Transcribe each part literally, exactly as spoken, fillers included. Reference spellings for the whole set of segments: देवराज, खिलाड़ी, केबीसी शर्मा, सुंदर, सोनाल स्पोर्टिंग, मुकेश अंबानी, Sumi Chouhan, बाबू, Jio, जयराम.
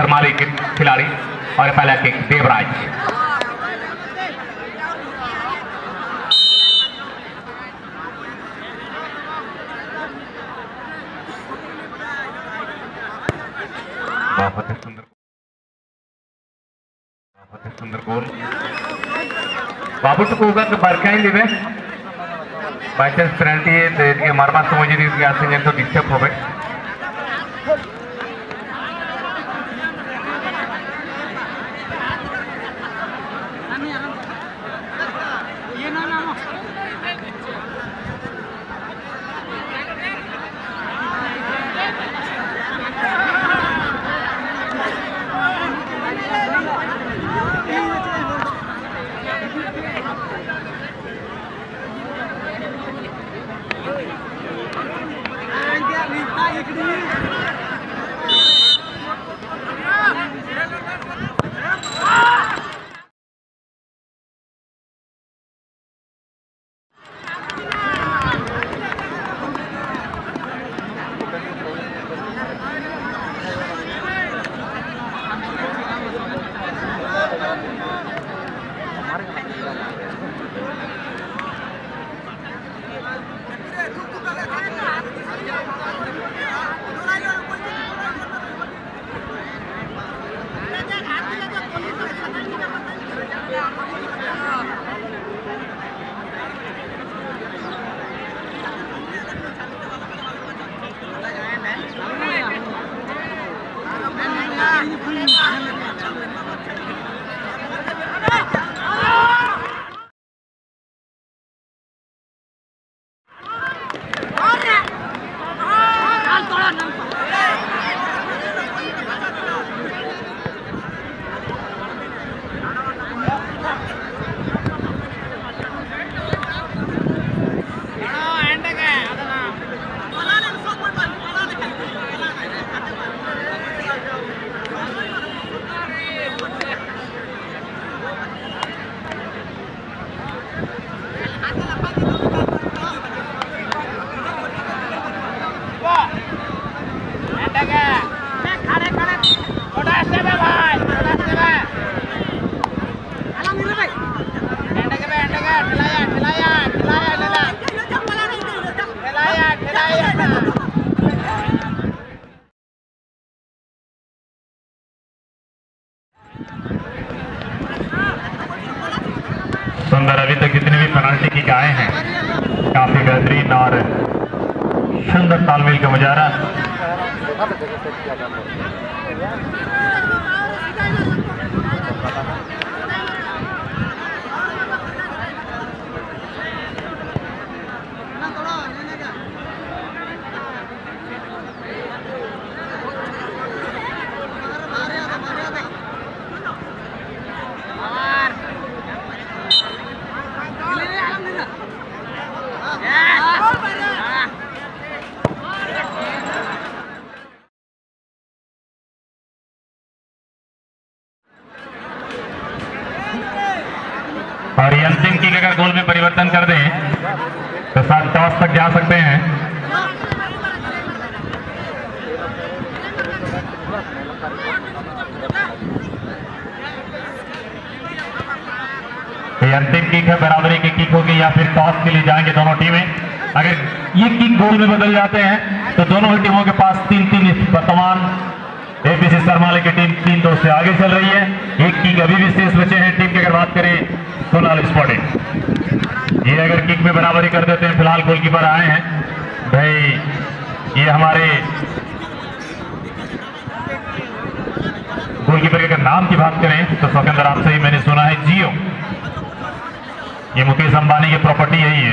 शर्मा ने खिलाड़ी और पहला किक देवराज। बहुत सुंदर बहुत सुंदर गोल बाबू को बरकाई लेवे बाय चांस पेनल्टी मार्मा समझ दी तो डिस्टर्ब हो गए। सुंदर अभी तक जितने भी पेनाल्टी की आए हैं काफी बेहतरीन और सुंदर तालमेल का मुजाहरा। और ये अंतिम की अगर गोल में परिवर्तन कर दें तो सात टॉस तक जा सकते हैं। ये अंतिम किक है, बराबरी की किक होगी या फिर टॉस के लिए जाएंगे दोनों टीमें। अगर ये किक गोल में बदल जाते हैं तो दोनों ही टीमों के पास तीन तीन वर्तमान केबीसी शर्मा की टीम तीन दो से आगे चल रही है। एक किक अभी भी शेष बचे हैं। टीम की अगर बात करें सोनाल स्पोर्टिंग, ये अगर किक में बराबरी कर देते हैं, फिलहाल गोलकीपर आए हैं भाई, ये हमारे गोलकीपर के नाम की बात करें तो स्वतंत्र नाम से ही मैंने सुना है जियो, ये मुकेश अंबानी की प्रॉपर्टी है। ये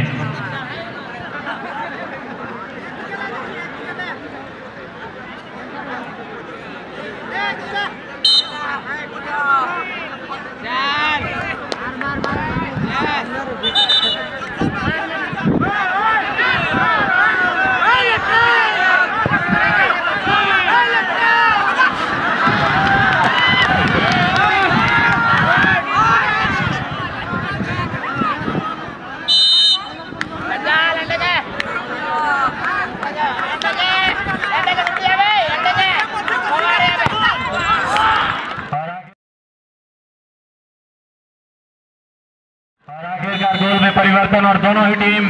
और आखिरकार गोल में परिवर्तन और दोनों ही टीम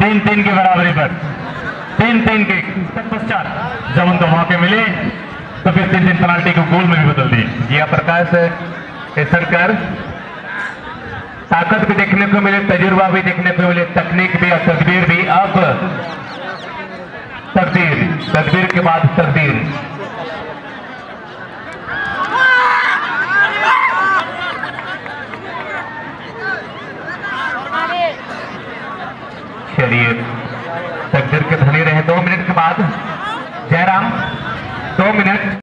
तीन तीन की बराबरी पर तीन तीन के पश्चात जब उनको मौके मिले तो फिर तीन तीन पेनाल्टी को गोल में भी बदल दी। जिया प्रकाश सरकार ताकत भी देखने को मिले, तजुर्बा भी देखने को मिले, तकनीक भी और तकदीर भी। अब तकदीर, तकदीर के बाद तकदीर। चलिए तकदीर के धनी रहे। दो मिनट के बाद जयराम, दो मिनट